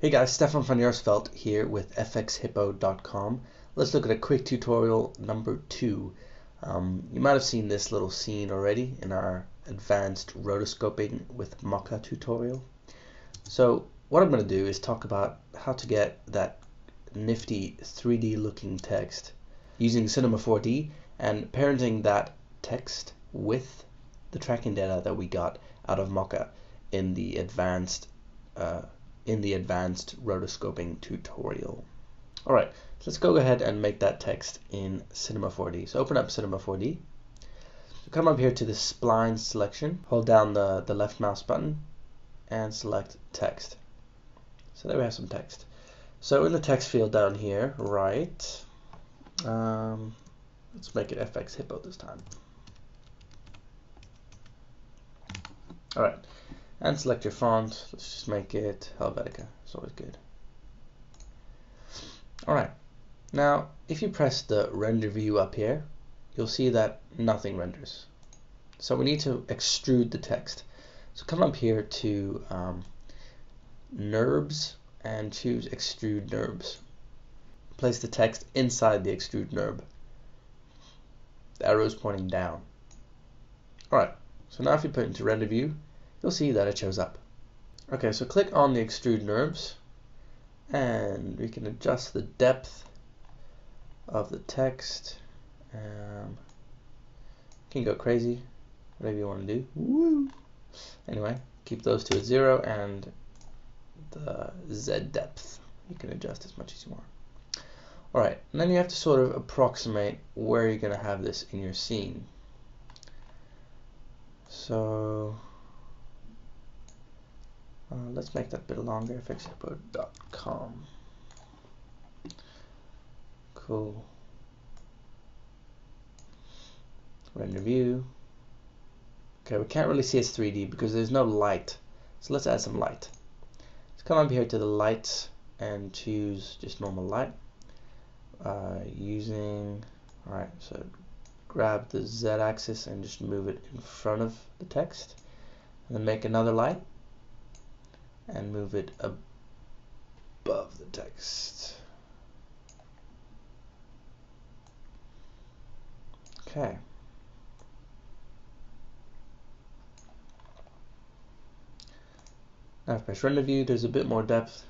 Hey guys, Stefan van Yersveldt here with fxhippo.com. Let's look at a quick tutorial number 2. You might have seen this little scene already in our advanced rotoscoping with Mocha tutorial. So what I'm going to do is talk about how to get that nifty 3D looking text using Cinema 4D and parenting that text with the tracking data that we got out of Mocha in the advanced rotoscoping tutorial. Alright, so let's go ahead and make that text in Cinema 4D. So open up Cinema 4D. So come up here to the spline selection, hold down the left mouse button and select text. So there we have some text. So in the text field down here, right, let's make it FX Hippo this time. Alright. And select your font. Let's just make it Helvetica. It's always good. Alright, now if you press the render view up here, you'll see that nothing renders. So we need to extrude the text. So come up here to NURBS and choose Extrude NURBS. Place the text inside the Extrude NURB. The arrow's pointing down. Alright, so now if you put it into render view, you'll see that it shows up. Okay, so click on the extrude NURBS and we can adjust the depth of the text. Can go crazy, whatever you want to do. Woo! Anyway, keep those two at 0 and the Z depth. You can adjust as much as you want. Alright, and then you have to sort of approximate where you're going to have this in your scene. So let's make that bit longer, fxhippo.com. Cool. Render view. Okay, we can't really see it's 3D because there's no light. So let's add some light. Let's come up here to the lights and choose just normal light. Alright, so grab the Z axis and just move it in front of the text. And then make another light and move it above the text. Okay. Now if I press render view, there's a bit more depth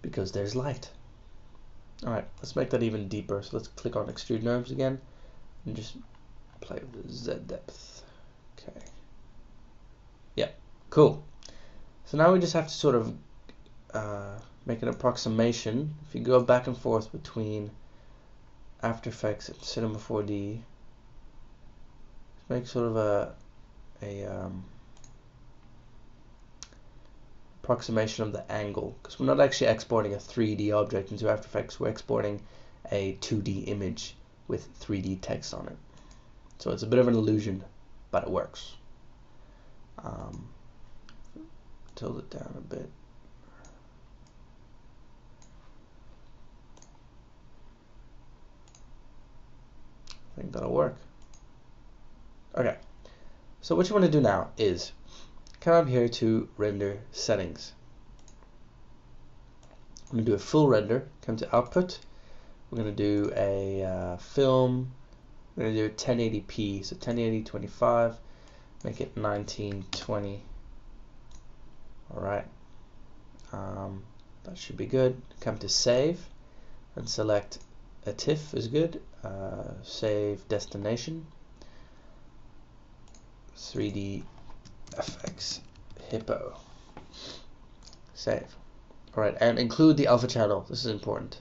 because there's light. Alright, let's make that even deeper. So let's click on extrude NURBS again and just play with the Z depth. Okay. Yeah, cool. So now we just have to sort of make an approximation. If you go back and forth between After Effects and Cinema 4D, make sort of a approximation of the angle, because we're not actually exporting a 3D object into After Effects, we're exporting a 2D image with 3D text on it. So it's a bit of an illusion, but it works. Tilt it down a bit. I think that'll work. Okay, so what you want to do now is come up here to render settings. I'm going to do a full render, come to output. We're going to do a film, we're going to do a 1080p, so 1080, 25, make it 1920. Alright, that should be good. Come to save and select a TIFF is good. Save destination 3D FX Hippo. Save. Alright, and include the alpha channel. This is important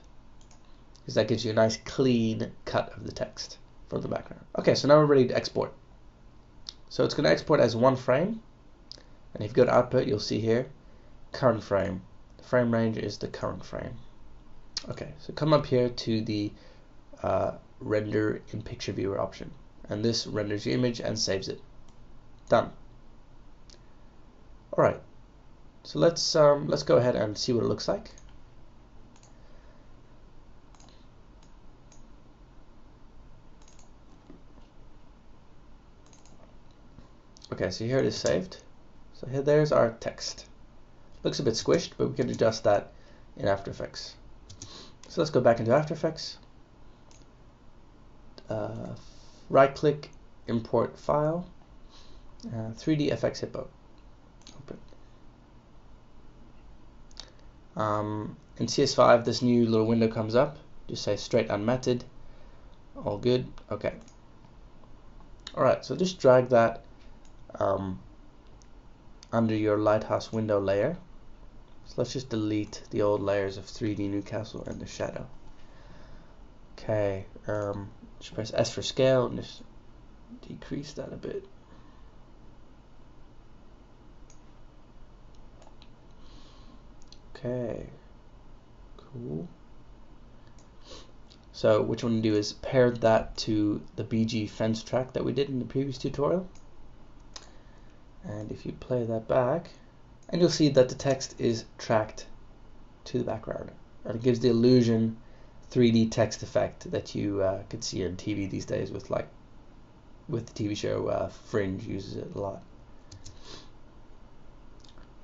because that gives you a nice clean cut of the text from the background. Okay, so now we're ready to export. So it's going to export as one frame. And if you go to output, you'll see here, current frame. The frame range is the current frame. Okay, so come up here to the render in picture viewer option. And this renders your image and saves it. Done. Alright, so let's go ahead and see what it looks like. Okay, so here it is saved. So here, there's our text. Looks a bit squished, but we can adjust that in After Effects. So let's go back into After Effects. Right click, import file, 3D FX Hippo. Open. In CS5, this new little window comes up. Just say straight unmatted. All good. Okay. Alright, so just drag that under your Lighthouse window layer. So let's just delete the old layers of 3D Newcastle and the shadow. Okay, just press S for scale and just decrease that a bit. Okay, cool. So what you want to do is pair that to the BG fence track that we did in the previous tutorial. And if you play that back, and you'll see that the text is tracked to the background. And it gives the illusion 3D text effect that you could see on TV these days with with the TV show Fringe uses it a lot.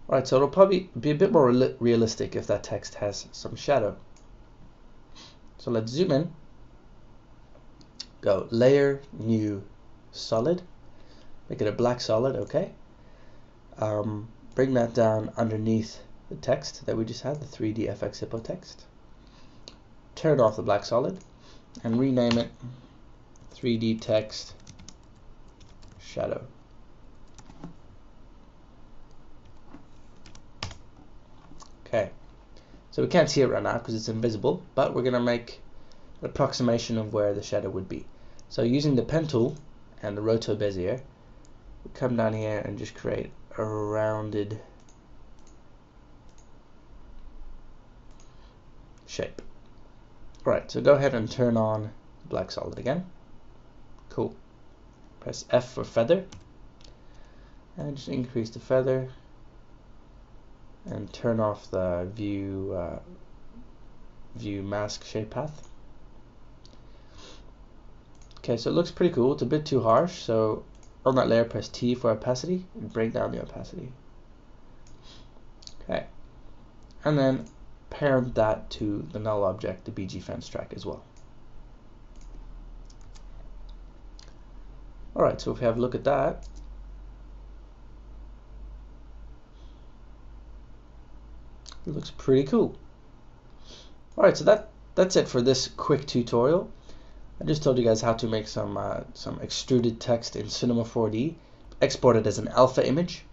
Alright, so it'll probably be a bit more realistic if that text has some shadow. So let's zoom in, go layer, new, solid, make it a black solid, okay. Bring that down underneath the text that we just had, the 3D FX Hippo text. Turn off the black solid and rename it 3D text shadow. Okay, so we can't see it right now because it's invisible, but we're going to make an approximation of where the shadow would be. So using the pen tool and the roto bezier, we come down here and just create a rounded shape. Alright, so go ahead and turn on black solid again. Cool. Press F for feather. And just increase the feather. And turn off the view, view mask shape path. Okay, so it looks pretty cool. It's a bit too harsh, so on that layer press T for opacity and bring down the opacity. Okay. And then pair that to the null object, the BG fence track as well. Alright, so if we have a look at that, it looks pretty cool. Alright, so that's it for this quick tutorial. I just told you guys how to make some extruded text in Cinema 4D, export it as an alpha image,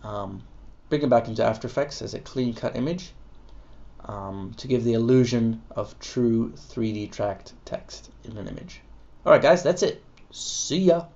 bring it back into After Effects as a clean cut image, to give the illusion of true 3D tracked text in an image. Alright guys, that's it. See ya!